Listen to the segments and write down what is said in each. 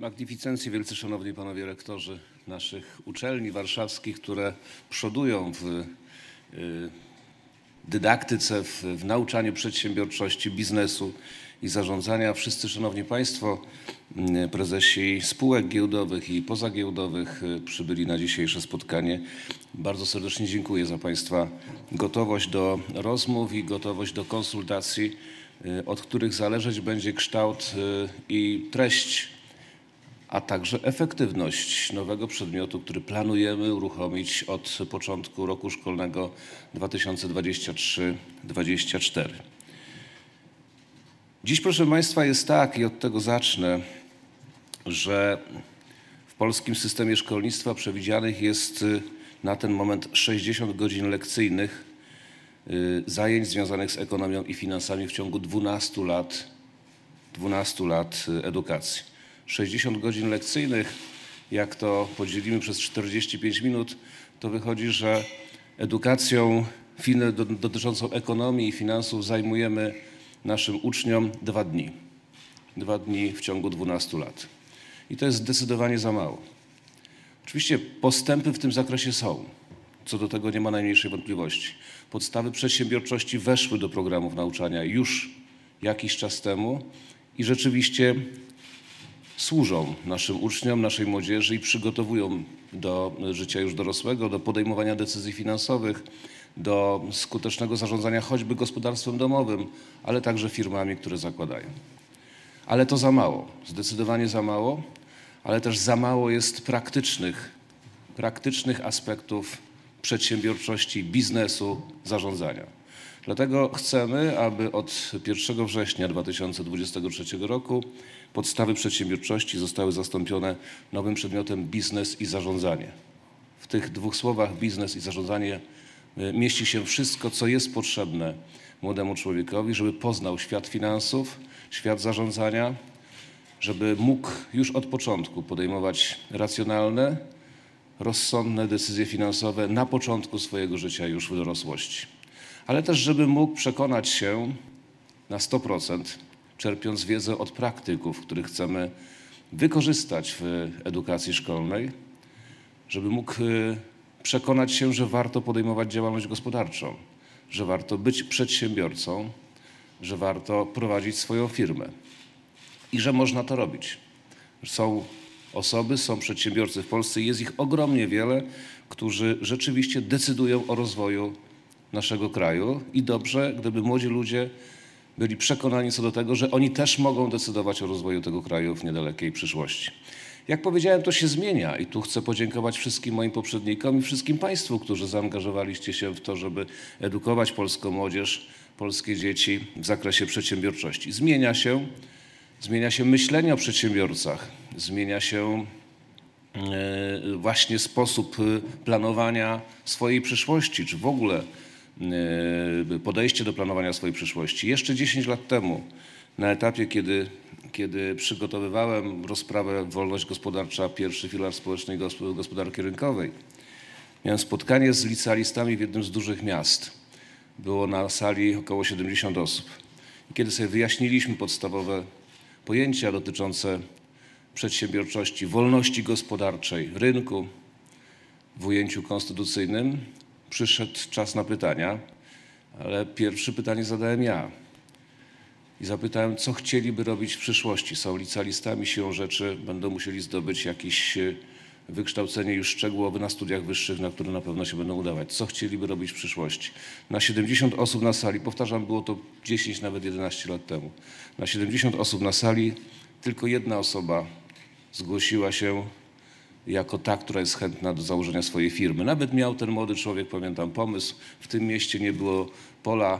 Magnificencje, wielce szanowni panowie rektorzy naszych uczelni warszawskich, które przodują w dydaktyce, w nauczaniu przedsiębiorczości, biznesu i zarządzania. Wszyscy szanowni państwo, prezesi spółek giełdowych i pozagiełdowych przybyli na dzisiejsze spotkanie. Bardzo serdecznie dziękuję za państwa gotowość do rozmów i gotowość do konsultacji, od których zależeć będzie kształt i treść, a także efektywność nowego przedmiotu, który planujemy uruchomić od początku roku szkolnego 2023-2024. Dziś, proszę państwa, jest tak, i od tego zacznę, że w polskim systemie szkolnictwa przewidzianych jest na ten moment 60 godzin lekcyjnych zajęć związanych z ekonomią i finansami w ciągu 12 lat edukacji. 60 godzin lekcyjnych, jak to podzielimy przez 45 minut, to wychodzi, że edukacją dotyczącą ekonomii i finansów zajmujemy naszym uczniom 2 dni. 2 dni w ciągu 12 lat. I to jest zdecydowanie za mało. Oczywiście postępy w tym zakresie są. Co do tego nie ma najmniejszej wątpliwości. Podstawy przedsiębiorczości weszły do programów nauczania już jakiś czas temu i rzeczywiście służą naszym uczniom, naszej młodzieży i przygotowują do życia już dorosłego, do podejmowania decyzji finansowych, do skutecznego zarządzania choćby gospodarstwem domowym, ale także firmami, które zakładają. Ale to za mało, zdecydowanie za mało, ale też za mało jest praktycznych aspektów przedsiębiorczości, biznesu, zarządzania. Dlatego chcemy, aby od 1 września 2023 roku podstawy przedsiębiorczości zostały zastąpione nowym przedmiotem biznes i zarządzanie. W tych dwóch słowach biznes i zarządzanie mieści się wszystko, co jest potrzebne młodemu człowiekowi, żeby poznał świat finansów, świat zarządzania, żeby mógł już od początku podejmować racjonalne, rozsądne decyzje finansowe na początku swojego życia już w dorosłości. Ale też, żeby mógł przekonać się na 100%, czerpiąc wiedzę od praktyków, których chcemy wykorzystać w edukacji szkolnej, żeby mógł przekonać się, że warto podejmować działalność gospodarczą, że warto być przedsiębiorcą, że warto prowadzić swoją firmę i że można to robić. Są osoby, są przedsiębiorcy w Polsce, jest ich ogromnie wiele, którzy rzeczywiście decydują o rozwoju naszego kraju i dobrze, gdyby młodzi ludzie byli przekonani co do tego, że oni też mogą decydować o rozwoju tego kraju w niedalekiej przyszłości. Jak powiedziałem, to się zmienia i tu chcę podziękować wszystkim moim poprzednikom i wszystkim państwu, którzy zaangażowaliście się w to, żeby edukować polską młodzież, polskie dzieci w zakresie przedsiębiorczości. Zmienia się myślenie o przedsiębiorcach, zmienia się właśnie sposób planowania swojej przyszłości, czy w ogóle podejście do planowania swojej przyszłości. Jeszcze 10 lat temu, na etapie, kiedy przygotowywałem rozprawę Wolność gospodarcza, pierwszy filar społecznej gospodarki rynkowej, miałem spotkanie z licealistami w jednym z dużych miast. Było na sali około 70 osób. I kiedy sobie wyjaśniliśmy podstawowe pojęcia dotyczące przedsiębiorczości, wolności gospodarczej, rynku w ujęciu konstytucyjnym, przyszedł czas na pytania, ale pierwsze pytanie zadałem ja. I zapytałem, co chcieliby robić w przyszłości. Są licealistami, siłą rzeczy będą musieli zdobyć jakieś wykształcenie już szczegółowe na studiach wyższych, na które na pewno się będą udawać. Co chcieliby robić w przyszłości? Na 70 osób na sali, powtarzam, było to 10, nawet 11 lat temu. Na 70 osób na sali tylko jedna osoba zgłosiła się jako ta, która jest chętna do założenia swojej firmy. Nawet miał ten młody człowiek, pamiętam, pomysł. W tym mieście nie było pola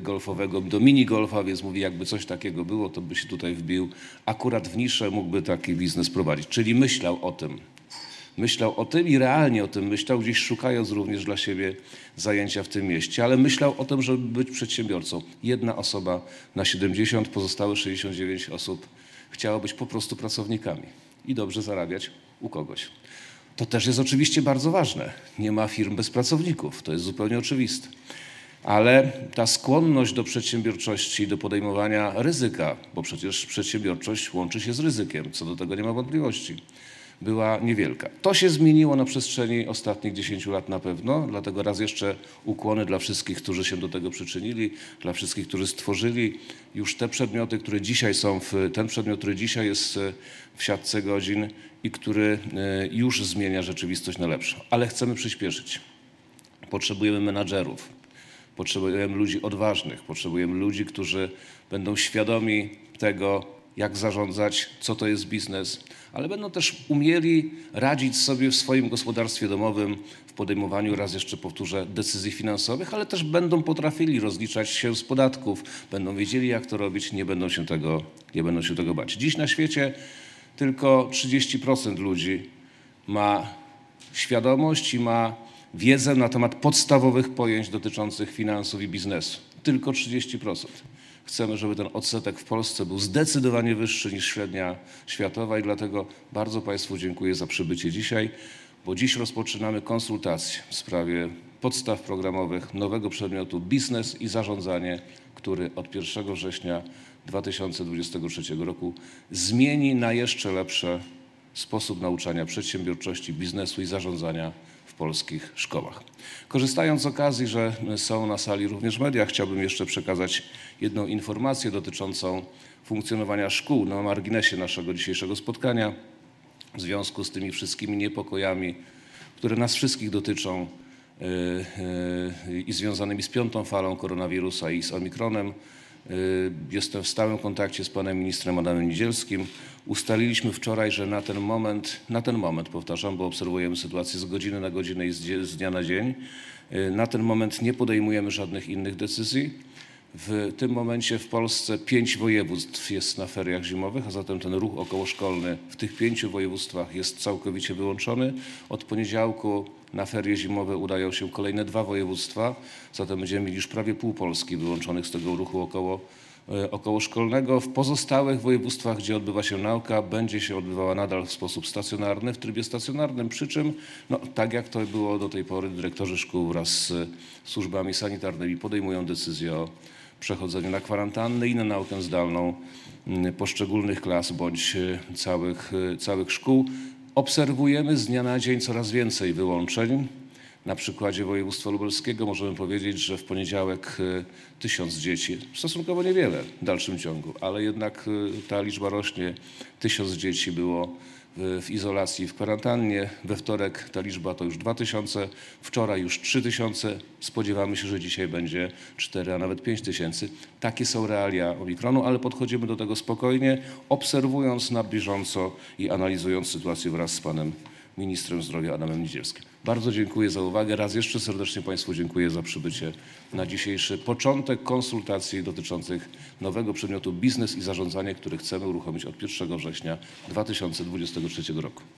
golfowego do minigolfa, więc mówi, jakby coś takiego było, to by się tutaj wbił. Akurat w niszę mógłby taki biznes prowadzić. Czyli myślał o tym. Myślał o tym i realnie o tym myślał, gdzieś szukając również dla siebie zajęcia w tym mieście, ale myślał o tym, żeby być przedsiębiorcą. Jedna osoba na 70, pozostałe 69 osób chciało być po prostu pracownikami i dobrze zarabiać u kogoś. To też jest oczywiście bardzo ważne. Nie ma firm bez pracowników, to jest zupełnie oczywiste. Ale ta skłonność do przedsiębiorczości, do podejmowania ryzyka, bo przecież przedsiębiorczość łączy się z ryzykiem, co do tego nie ma wątpliwości, była niewielka. To się zmieniło na przestrzeni ostatnich 10 lat na pewno, dlatego raz jeszcze ukłony dla wszystkich, którzy się do tego przyczynili, dla wszystkich, którzy stworzyli już te przedmioty, które dzisiaj są, ten przedmiot, który dzisiaj jest w siatce godzin i który już zmienia rzeczywistość na lepszą. Ale chcemy przyspieszyć. Potrzebujemy menadżerów. Potrzebujemy ludzi odważnych, potrzebujemy ludzi, którzy będą świadomi tego, jak zarządzać, co to jest biznes, ale będą też umieli radzić sobie w swoim gospodarstwie domowym w podejmowaniu, raz jeszcze powtórzę, decyzji finansowych, ale też będą potrafili rozliczać się z podatków, będą wiedzieli, jak to robić, nie będą się tego bać. Dziś na świecie tylko 30% ludzi ma świadomość i ma wiedzę na temat podstawowych pojęć dotyczących finansów i biznesu. Tylko 30%. Chcemy, żeby ten odsetek w Polsce był zdecydowanie wyższy niż średnia światowa i dlatego bardzo Państwu dziękuję za przybycie dzisiaj, bo dziś rozpoczynamy konsultacje w sprawie podstaw programowych nowego przedmiotu biznes i zarządzanie, który od 1 września 2023 roku zmieni na jeszcze lepszy sposób nauczania przedsiębiorczości, biznesu i zarządzania w polskich szkołach. Korzystając z okazji, że są na sali również media, chciałbym jeszcze przekazać jedną informację dotyczącą funkcjonowania szkół na marginesie naszego dzisiejszego spotkania w związku z tymi wszystkimi niepokojami, które nas wszystkich dotyczą i związanymi z 5. falą koronawirusa i z Omikronem. Jestem w stałym kontakcie z panem ministrem Adamem Niedzielskim. Ustaliliśmy wczoraj, że na ten moment, powtarzam, bo obserwujemy sytuację z godziny na godzinę i z dnia na dzień, na ten moment nie podejmujemy żadnych innych decyzji. W tym momencie w Polsce 5 województw jest na feriach zimowych, a zatem ten ruch okołoszkolny w tych 5 województwach jest całkowicie wyłączony. Od poniedziałku na ferie zimowe udają się kolejne 2 województwa, zatem będziemy mieli już prawie pół Polski wyłączonych z tego ruchu okołoszkolnego. W pozostałych województwach, gdzie odbywa się nauka, będzie się odbywała nadal w sposób stacjonarny, w trybie stacjonarnym, przy czym, tak jak to było do tej pory, dyrektorzy szkół wraz z służbami sanitarnymi podejmują decyzję o przechodzeniu na kwarantannę i na naukę zdalną poszczególnych klas bądź całych szkół. Obserwujemy z dnia na dzień coraz więcej wyłączeń. Na przykładzie województwa lubelskiego możemy powiedzieć, że w poniedziałek 1000 dzieci, stosunkowo niewiele w dalszym ciągu, ale jednak ta liczba rośnie. 1000 dzieci było w izolacji, w kwarantannie. We wtorek ta liczba to już 2000, wczoraj już 3000. Spodziewamy się, że dzisiaj będzie 4, a nawet 5000. Takie są realia Omikronu, ale podchodzimy do tego spokojnie, obserwując na bieżąco i analizując sytuację wraz z panem ministrem zdrowia Adamem Niedzielskim. Bardzo dziękuję za uwagę. Raz jeszcze serdecznie Państwu dziękuję za przybycie na dzisiejszy początek konsultacji dotyczących nowego przedmiotu biznes i zarządzanie, który chcemy uruchomić od 1 września 2023 roku.